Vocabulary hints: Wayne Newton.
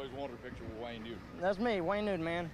always wanted a picture with Wayne Newton. That's me, Wayne Newton, man.